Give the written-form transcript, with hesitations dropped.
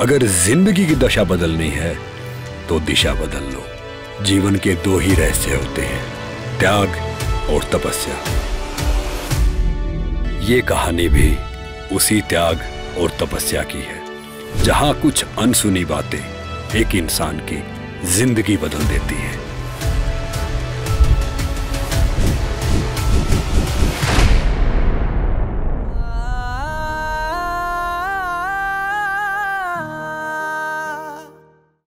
अगर जिंदगी की दशा बदलनी है तो दिशा बदल लो। जीवन के दो ही रहस्य होते हैं, त्याग और तपस्या। ये कहानी भी उसी त्याग और तपस्या की है, जहां कुछ अनसुनी बातें एक इंसान की जिंदगी बदल देती है।